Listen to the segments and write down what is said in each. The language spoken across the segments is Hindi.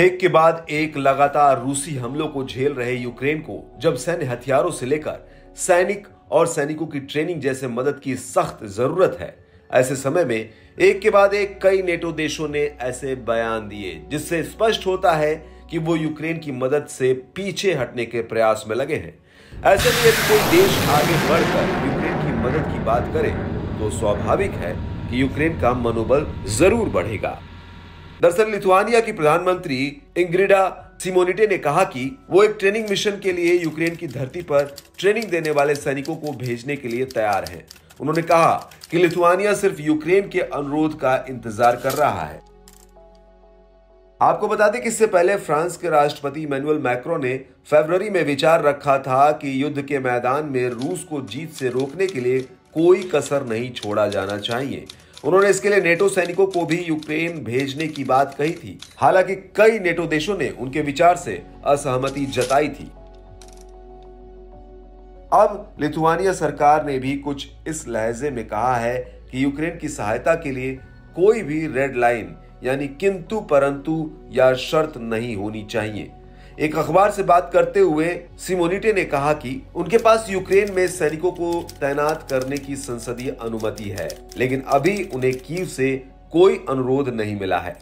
एक के बाद एक लगातार रूसी हमलों को झेल रहे यूक्रेन को जब सैन्य हथियारों से लेकर सैनिक और सैनिकों की ट्रेनिंग जैसे मदद की सख्त जरूरत है, ऐसे समय में एक के बाद एक कई नेटो देशों ने ऐसे बयान दिए जिससे स्पष्ट होता है कि वो यूक्रेन की मदद से पीछे हटने के प्रयास में लगे हैं। ऐसे में यदि कोई देश आगे बढ़कर यूक्रेन की मदद की बात करे तो स्वाभाविक है कि यूक्रेन का मनोबल जरूर बढ़ेगा। दरअसल लिथुआनिया की प्रधानमंत्री इंग्रिडा सिमोनिटे ने कहा कि वो एक ट्रेनिंग मिशन के लिए यूक्रेन की धरती पर ट्रेनिंग देने वाले सैनिकों को भेजने के लिए तैयार है। उन्होंने कहा कि लिथुआनिया सिर्फ यूक्रेन के अनुरोध का इंतजार कर रहा है। आपको बता दें कि इससे पहले फ्रांस के राष्ट्रपति मैनुअल मैक्रोन ने फरवरी में विचार रखा था कि युद्ध के मैदान में रूस को जीत से रोकने के लिए कोई कसर नहीं छोड़ा जाना चाहिए। उन्होंने इसके लिए नेटो सैनिकों को भी यूक्रेन भेजने की बात कही थी। हालांकि कई नेटो देशों ने उनके विचार से असहमति जताई थी। अब लिथुआनिया सरकार ने भी कुछ इस लहजे में कहा है कि यूक्रेन की सहायता के लिए कोई भी रेड लाइन यानी किंतु परंतु या शर्त नहीं होनी चाहिए। एक अखबार से बात करते हुए सिमोनिटे ने कहा कि उनके पास यूक्रेन में सैनिकों को तैनात करने की संसदीय अनुमति है, लेकिन अभी उन्हें कीव से कोई अनुरोध नहीं मिला है।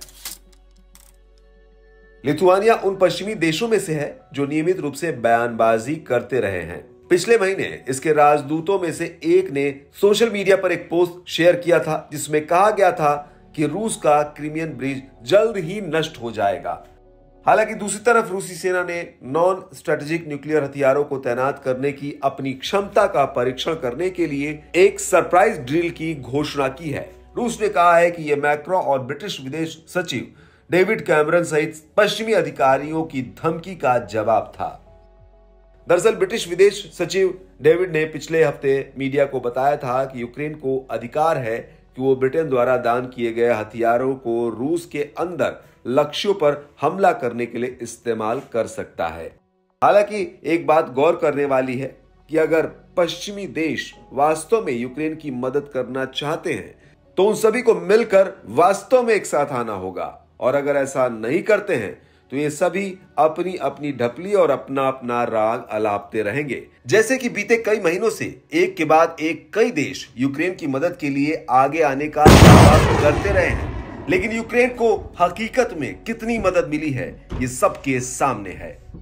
लिथुआनिया उन पश्चिमी देशों में से है जो नियमित रूप से बयानबाजी करते रहे हैं। पिछले महीने इसके राजदूतों में से एक ने सोशल मीडिया पर एक पोस्ट शेयर किया था जिसमें कहा गया था कि रूस का क्रीमियन ब्रिज जल्द ही नष्ट हो जाएगा। हालांकि दूसरी तरफ रूसी सेना ने नॉन स्ट्रेटेजिक न्यूक्लियर हथियारों को तैनात करने की अपनी क्षमता का परीक्षण करने के लिए एक सरप्राइज ड्रिल की घोषणा की है। रूस ने कहा है कि यह मैक्रोन और ब्रिटिश विदेश सचिव डेविड कैमरन सहित पश्चिमी अधिकारियों की धमकी का जवाब था। दरअसल ब्रिटिश विदेश सचिव डेविड ने पिछले हफ्ते मीडिया को बताया था कि यूक्रेन को अधिकार है कि वो ब्रिटेन द्वारा दान किए गए हथियारों को रूस के अंदर लक्ष्यों पर हमला करने के लिए इस्तेमाल कर सकता है। हालांकि एक बात गौर करने वाली है कि अगर पश्चिमी देश वास्तव में यूक्रेन की मदद करना चाहते हैं तो उन सभी को मिलकर वास्तव में एक साथ आना होगा, और अगर ऐसा नहीं करते हैं तो ये सभी अपनी अपनी ढपली और अपना अपना राग अलापते रहेंगे, जैसे कि बीते कई महीनों से एक के बाद एक कई देश यूक्रेन की मदद के लिए आगे आने का दावा करते रहे हैं, लेकिन यूक्रेन को हकीकत में कितनी मदद मिली है ये सबके सामने है।